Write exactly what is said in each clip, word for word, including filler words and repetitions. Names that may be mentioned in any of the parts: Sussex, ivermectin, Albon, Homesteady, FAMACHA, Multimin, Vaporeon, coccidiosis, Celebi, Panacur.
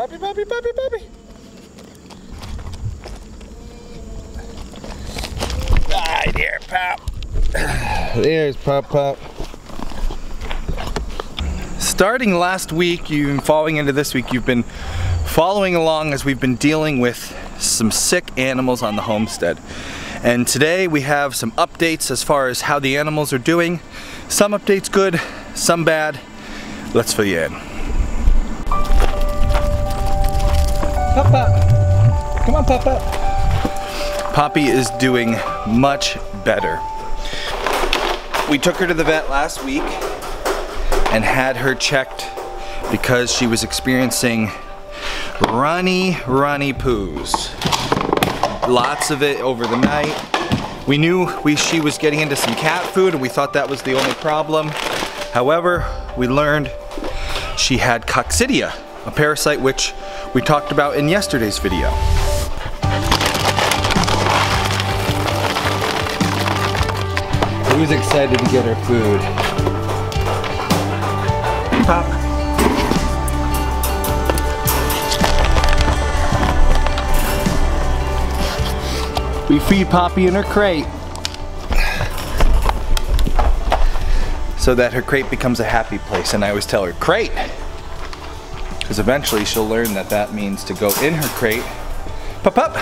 Puppy, puppy, puppy, puppy. Aye, there, Pop. There's Pop, Pop. Starting last week, you and falling into this week, you've been following along as we've been dealing with some sick animals on the homestead. And today we have some updates as far as how the animals are doing. Some updates good, some bad. Let's fill you in. Pop, Pop. Come on, Pop, Pop. Poppy is doing much better. We took her to the vet last week and had her checked because she was experiencing runny, runny poos. Lots of it over the night. We knew we, she was getting into some cat food and we thought that was the only problem. However, we learned she had coccidia, a parasite which we talked about in yesterday's video. Who's excited to get her food? Pop. We feed Poppy in her crate so that her crate becomes a happy place, and I always tell her crate, because eventually she'll learn that that means to go in her crate, pop up,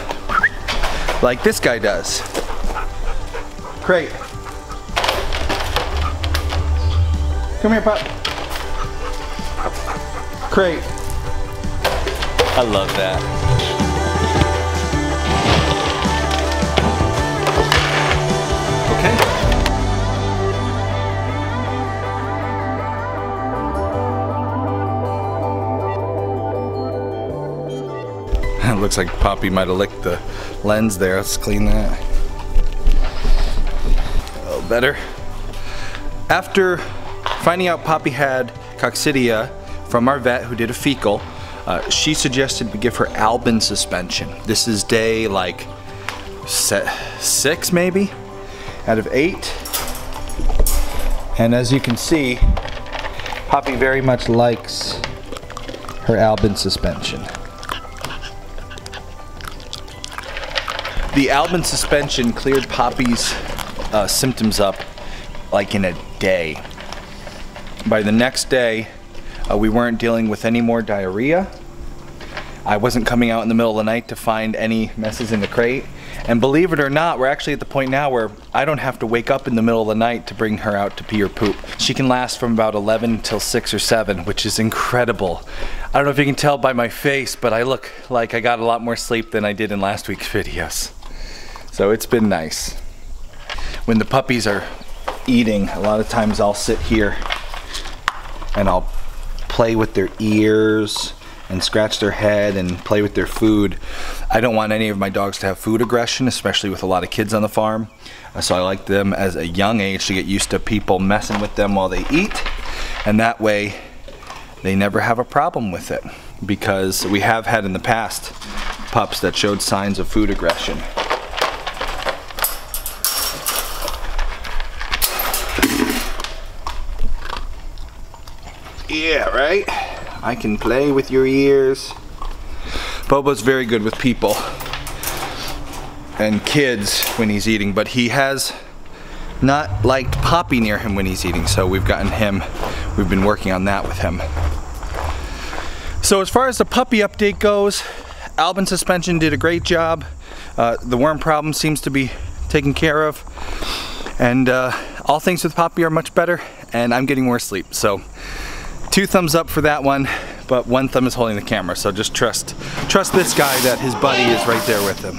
like this guy does. Crate. Come here, Pop. Crate. I love that. Okay. It looks like Poppy might have licked the lens there. Let's clean that. Oh, better. After finding out Poppy had coccidia from our vet who did a fecal, uh, she suggested we give her Albon suspension. This is day like six maybe out of eight. And as you can see, Poppy very much likes her Albon suspension. The Albon suspension cleared Poppy's uh, symptoms up like in a day. By the next day, uh, we weren't dealing with any more diarrhea. I wasn't coming out in the middle of the night to find any messes in the crate. And believe it or not, we're actually at the point now where I don't have to wake up in the middle of the night to bring her out to pee or poop. She can last from about eleven till six or seven, which is incredible. I don't know if you can tell by my face, but I look like I got a lot more sleep than I did in last week's videos. So it's been nice. When the puppies are eating, a lot of times I'll sit here and I'll play with their ears and scratch their head and play with their food. I don't want any of my dogs to have food aggression, especially with a lot of kids on the farm. So I like them as a young age to get used to people messing with them while they eat. And that way they never have a problem with it, because we have had in the past pups that showed signs of food aggression. Yeah, right? I can play with your ears. Bobo's very good with people and kids when he's eating, but he has not liked Poppy near him when he's eating, so we've gotten him, we've been working on that with him. So as far as the puppy update goes, Albon suspension did a great job. Uh, the worm problem seems to be taken care of, and uh, all things with Poppy are much better, and I'm getting more sleep, so two thumbs up for that one, but one thumb is holding the camera, so just trust trust this guy that his buddy is right there with him.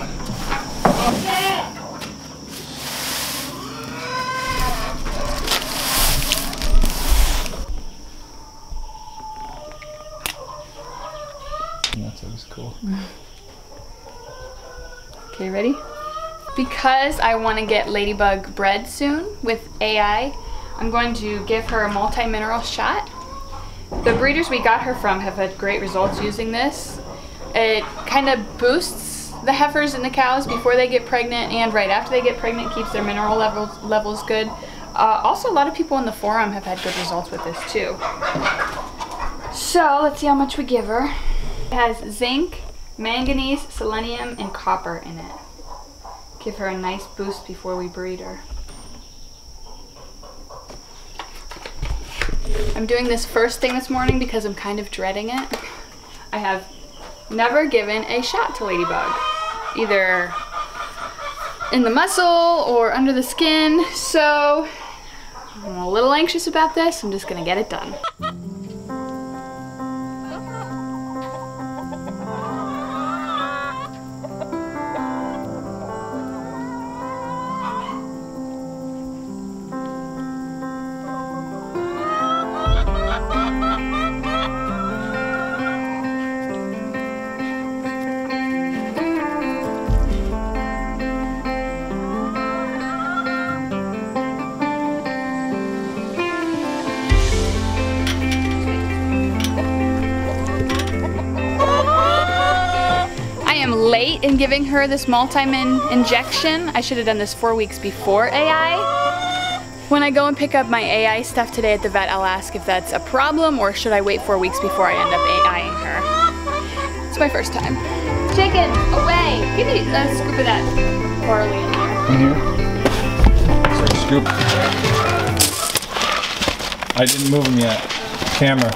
That's always cool. Okay, ready? Because I want to get Ladybug bred soon with A I, I'm going to give her a multi-mineral shot. The breeders we got her from have had great results using this. It kind of boosts the heifers and the cows before they get pregnant, and right after they get pregnant keeps their mineral levels, levels good. Uh, also, a lot of people in the forum have had good results with this too. So, let's see how much we give her. It has zinc, manganese, selenium, and copper in it. Give her a nice boost before we breed her. I'm doing this first thing this morning because I'm kind of dreading it. I have never given a shot to ladybug, either in the muscle or under the skin, so I'm a little anxious about this. I'm just gonna get it done. Late in giving her this multimin injection. I should have done this four weeks before A I. When I go and pick up my A I stuff today at the vet, I'll ask if that's a problem or should I wait four weeks before I end up AIing her. It's my first time. Chicken, away! Give me a scoop of that barley in there. Mm-hmm. Sorry, scoop. I didn't move him yet. Camera.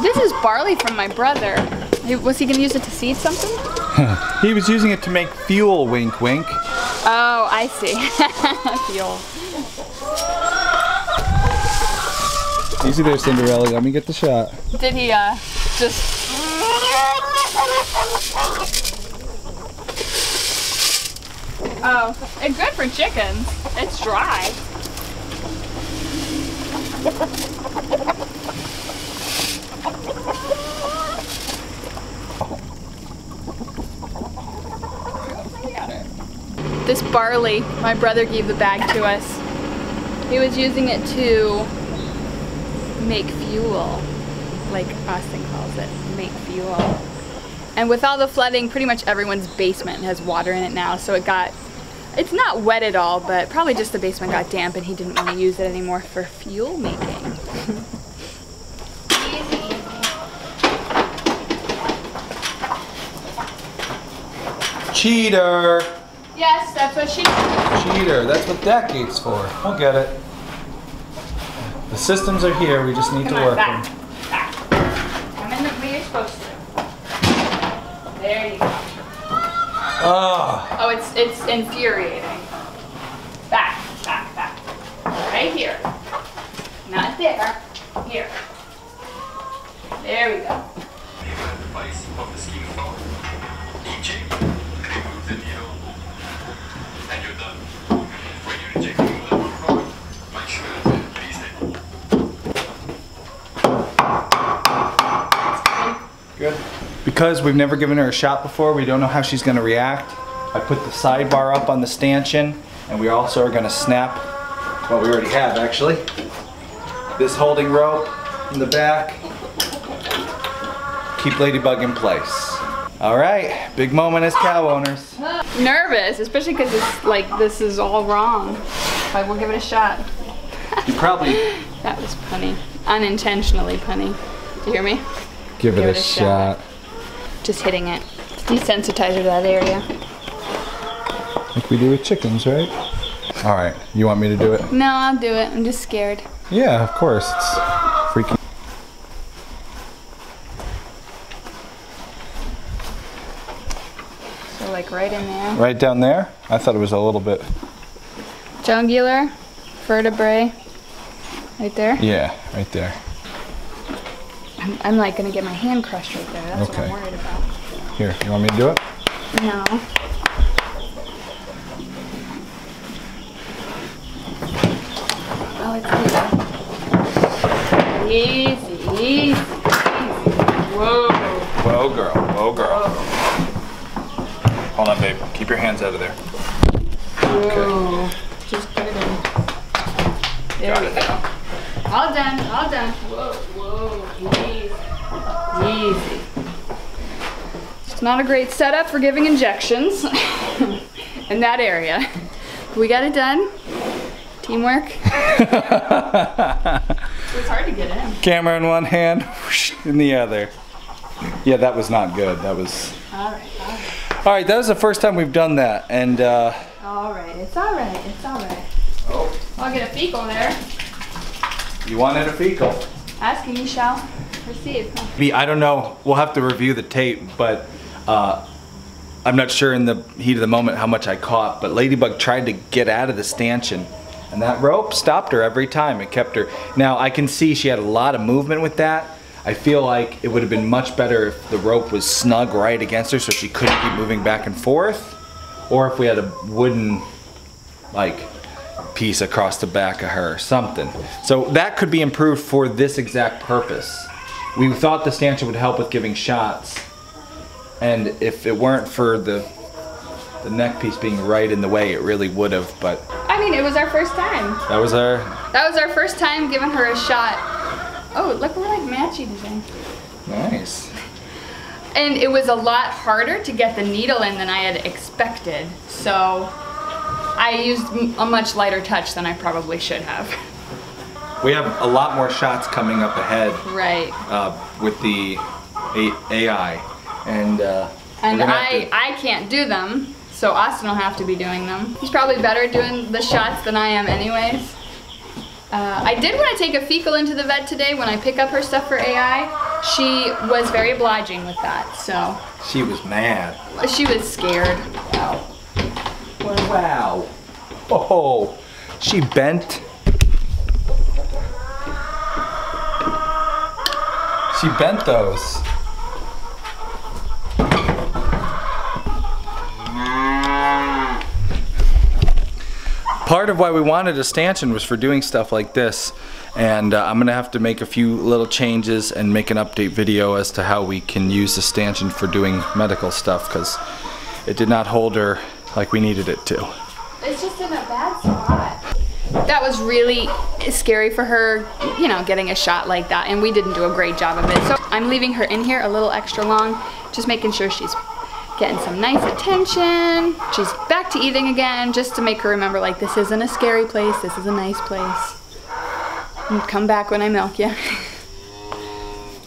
This is barley from my brother. Was he gonna use it to seed something? He was using it to make fuel, wink wink. Oh, I see. Fuel. Easy there, Cinderella. Let me get the shot. Did he uh, just... Oh, and good for chickens. It's dry. This barley, my brother gave the bag to us. He was using it to make fuel, like Austin calls it, make fuel. And with all the flooding, pretty much everyone's basement has water in it now, so it got, it's not wet at all, but probably just the basement got damp and he didn't want to use it anymore for fuel making. Cheater! Yes, that's what she did. Cheater, that's what that gate's for. I'll get it. The systems are here, we just need Come to on, work back. them. Back. Come in the way you're supposed to. There you go. Oh, oh it's, it's infuriating. Back, back, back. Right here. Not there. Here. There we go. Because we've never given her a shot before, we don't know how she's going to react. I put the sidebar up on the stanchion, and we also are going to snap what we already have, actually. This holding rope in the back. Keep Ladybug in place. All right, big moment as cow owners. Nervous, especially because it's like this is all wrong. I will give it a shot. You probably. That was punny, unintentionally punny. Do you hear me? Give, give it, it a, a shot. shot. Just hitting it. Desensitize her to that area. Like we do with chickens, right? All right, you want me to do it? No, I'll do it. I'm just scared. Yeah, of course. It's freaking. So like right in there. Right down there? I thought it was a little bit. Jungular, vertebrae, right there? Yeah, right there. I'm like gonna get my hand crushed right there. That's okay. What I'm worried about. Here, you want me to do it? No. Well, it's easy. Easy, easy, easy. Whoa. Whoa, girl. Whoa, girl. Whoa. Hold on, babe. Keep your hands out of there. Whoa. Okay. Just put it in. There Got we it. go. All done, all done. Whoa, whoa, easy. Easy. It's not a great setup for giving injections in that area. We got it done. Teamwork. It was hard to get in. Camera in one hand, whoosh, in the other. Yeah, that was not good. That was... All right, all right. All right, that was the first time we've done that, and... Uh, all right, it's all right, it's all right. Oh. I'll get a fecal there. You wanted a fecal. Asking, you shall receive. Huh? I don't know. We'll have to review the tape, but... Uh, I'm not sure in the heat of the moment how much I caught, but Ladybug tried to get out of the stanchion, and that rope stopped her every time. It kept her. Now, I can see she had a lot of movement with that. I feel like it would have been much better if the rope was snug right against her so she couldn't keep moving back and forth, or if we had a wooden, like, piece across the back of her or something. So that could be improved for this exact purpose. We thought the stanchion would help with giving shots, and if it weren't for the the neck piece being right in the way, it really would have, but... I mean, it was our first time. That was our... That was our first time giving her a shot. Oh, look, we're like matching again. Nice. And it was a lot harder to get the needle in than I had expected, so I used a much lighter touch than I probably should have. We have a lot more shots coming up ahead. Right. Uh, with the A I. And, uh, and I, to... I can't do them, so Austin will have to be doing them. He's probably better doing the shots than I am anyways. Uh, I did want to take a fecal into the vet today when I pick up her stuff for A I. She was very obliging with that, so. She was mad. She was scared. Wow. Wow. Oh, she bent. She bent those. Part of why we wanted a stanchion was for doing stuff like this, and uh, I'm gonna have to make a few little changes and make an update video as to how we can use the stanchion for doing medical stuff, because it did not hold her like we needed it to. It's just in a bad spot. That was really scary for her, you know, getting a shot like that, and we didn't do a great job of it. So I'm leaving her in here a little extra long, just making sure she's getting some nice attention. She's back to eating again, just to make her remember, like, this isn't a scary place, this is a nice place. And come back when I milk you.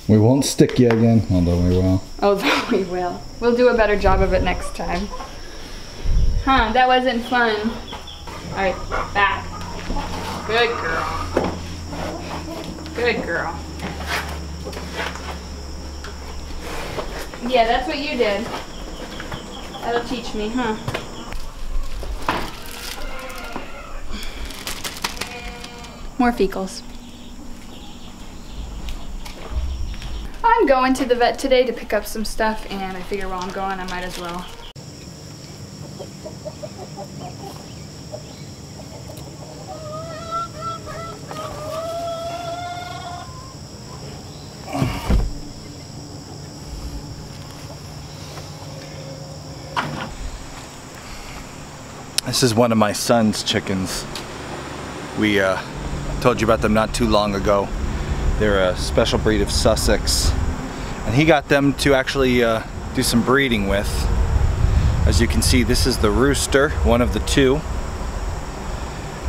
We won't stick you again, although we will. Although we will. We'll do a better job of it next time. Huh, that wasn't fun. All right, back. Good girl. Good girl. Yeah, that's what you did. That'll teach me, huh? More fecals. I'm going to the vet today to pick up some stuff, and I figure while I'm going, I might as well. This is one of my son's chickens. We uh, told you about them not too long ago. They're a special breed of Sussex. And he got them to actually uh, do some breeding with. As you can see, this is the rooster, one of the two.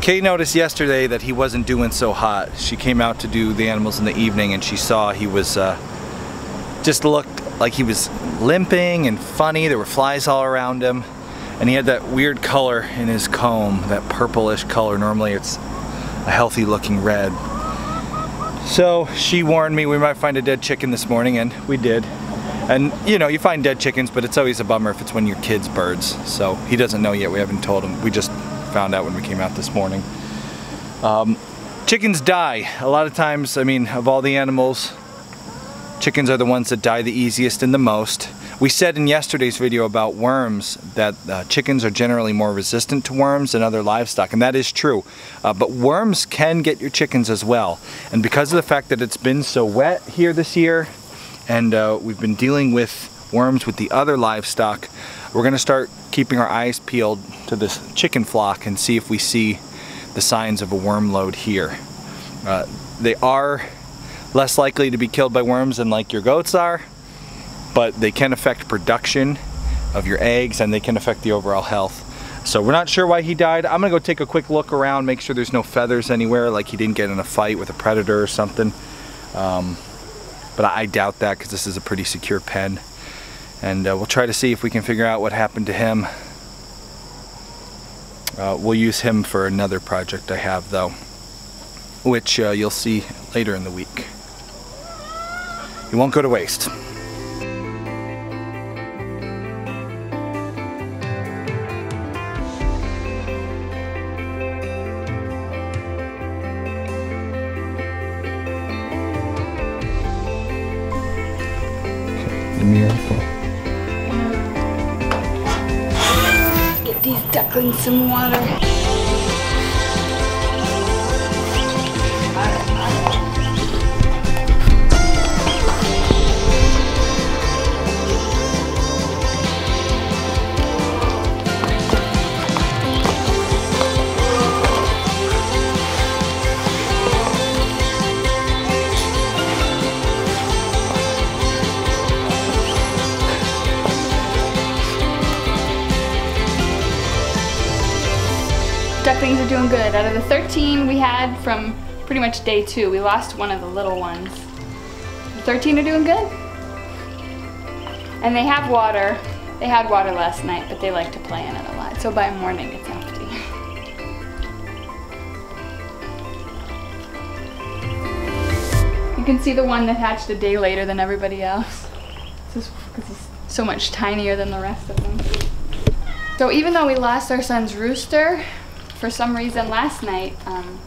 Kay noticed yesterday that he wasn't doing so hot. She came out to do the animals in the evening, and she saw he was, uh, just looked like he was limping and funny. There were flies all around him. And he had that weird color in his comb, that purplish color. Normally it's a healthy looking red. So she warned me we might find a dead chicken this morning, and we did. And you know, you find dead chickens, but it's always a bummer if it's one of your kids' birds. So he doesn't know yet, we haven't told him. We just found out when we came out this morning. Um, chickens die. A lot of times, I mean, of all the animals, chickens are the ones that die the easiest and the most. We said in yesterday's video about worms that uh, chickens are generally more resistant to worms than other livestock, and that is true. Uh, but worms can get your chickens as well. And because of the fact that it's been so wet here this year, and uh, we've been dealing with worms with the other livestock, we're gonna start keeping our eyes peeled to this chicken flock and see if we see the signs of a worm load here. Uh, they are less likely to be killed by worms than like your goats are, but they can affect production of your eggs, and they can affect the overall health. So we're not sure why he died. I'm gonna go take a quick look around, make sure there's no feathers anywhere, like he didn't get in a fight with a predator or something. Um, but I doubt that because this is a pretty secure pen. And uh, we'll try to see if we can figure out what happened to him. Uh, we'll use him for another project I have though, which uh, you'll see later in the week. He won't go to waste. Get these ducklings some water. Ducklings are doing good. Out of the thirteen we had from pretty much day two, we lost one of the little ones. The thirteen are doing good. And they have water. They had water last night, but they like to play in it a lot. So by morning it's empty. You can see the one that hatched a day later than everybody else. This is because it's so much tinier than the rest of them. So even though we lost our son's rooster, for some reason last night, um,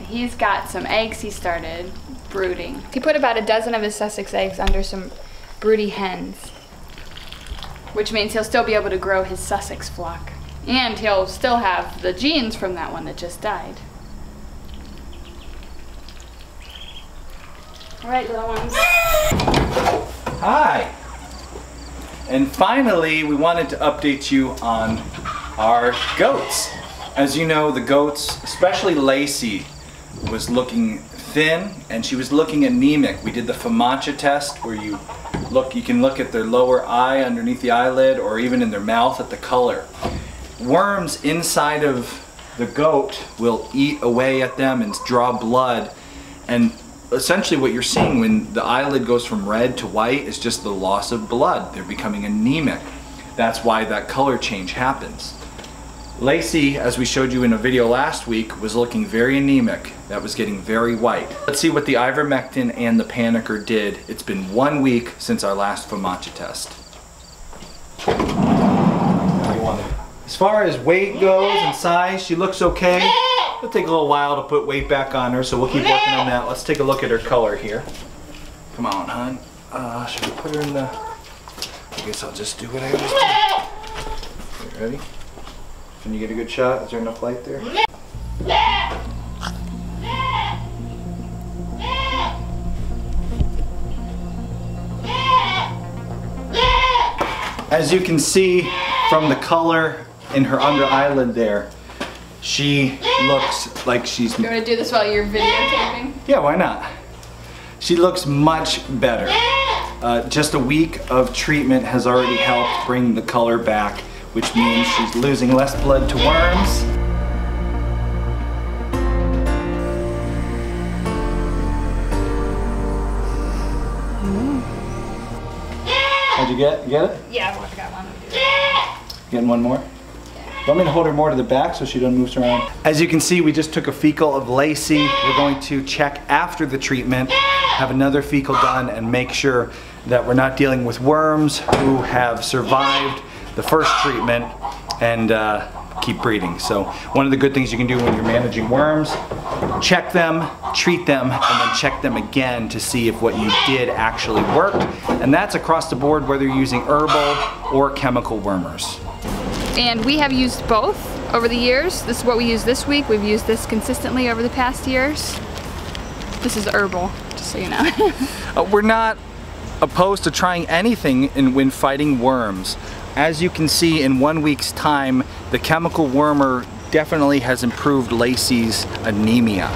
he's got some eggs he started brooding. He put about a dozen of his Sussex eggs under some broody hens, which means he'll still be able to grow his Sussex flock. And he'll still have the genes from that one that just died. All right, little ones. Hi. And finally, we wanted to update you on our goats. As you know, the goats, especially Lacey, was looking thin and she was looking anemic. We did the FAMACHA test where you look, you can look at their lower eye underneath the eyelid or even in their mouth at the color. Worms inside of the goat will eat away at them and draw blood, and essentially what you're seeing when the eyelid goes from red to white is just the loss of blood. They're becoming anemic. That's why that color change happens. Lacey, as we showed you in a video last week, was looking very anemic. That was getting very white. Let's see what the ivermectin and the Panacur did. It's been one week since our last FAMACHA test. As far as weight goes and size, she looks okay. It'll take a little while to put weight back on her, so we'll keep working on that. Let's take a look at her color here. Come on, hon. Uh, should we put her in the... I guess I'll just do what I always do. Ready? Can you get a good shot? Is there enough light there? As you can see from the color in her under eyelid there, she looks like she's... You want to do this while you're videotaping? Yeah, why not? She looks much better. Uh, just a week of treatment has already helped bring the color back, which means she's losing less blood to worms. How'd you get? You get it? Yeah, I've got one. Getting one more? Want me to hold her more to the back so she doesn't move around? As you can see, we just took a fecal of Lacey. We're going to check after the treatment, have another fecal done, and make sure that we're not dealing with worms who have survived the first treatment and uh, keep breeding. So one of the good things you can do when you're managing worms, check them, treat them, and then check them again to see if what you did actually worked. And that's across the board, whether you're using herbal or chemical wormers. And we have used both over the years. This is what we use this week. We've used this consistently over the past years. This is herbal, just so you know. uh, we're not opposed to trying anything in, when fighting worms. As you can see, in one week's time, the chemical wormer definitely has improved Lacey's anemia.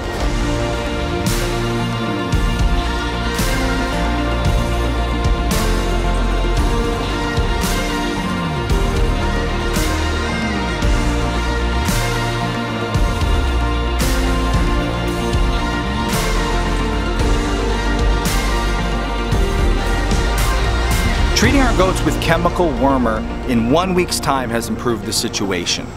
Treating our goats with chemical wormer in one week's time has improved the situation.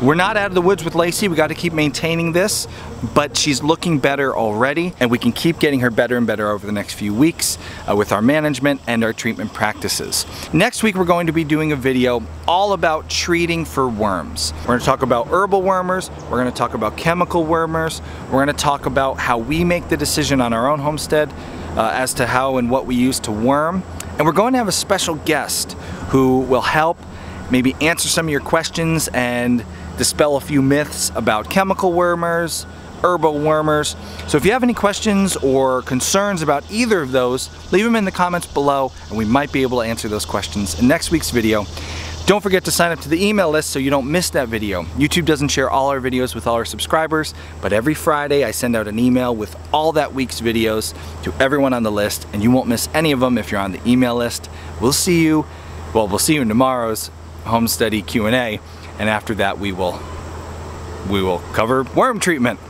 We're not out of the woods with Lacey. We got to keep maintaining this, but she's looking better already, and we can keep getting her better and better over the next few weeks uh, with our management and our treatment practices. Next week, we're going to be doing a video all about treating for worms. We're going to talk about herbal wormers. We're going to talk about chemical wormers. We're going to talk about how we make the decision on our own homestead uh, as to how and what we use to worm. And we're going to have a special guest who will help maybe answer some of your questions and dispel a few myths about chemical wormers, herbal wormers. So if you have any questions or concerns about either of those, leave them in the comments below and we might be able to answer those questions in next week's video. Don't forget to sign up to the email list so you don't miss that video. YouTube doesn't share all our videos with all our subscribers, but every Friday I send out an email with all that week's videos to everyone on the list, and you won't miss any of them if you're on the email list. We'll see you, well, we'll see you in tomorrow's Homesteady Q and A, and after that we will, we will cover worm treatment.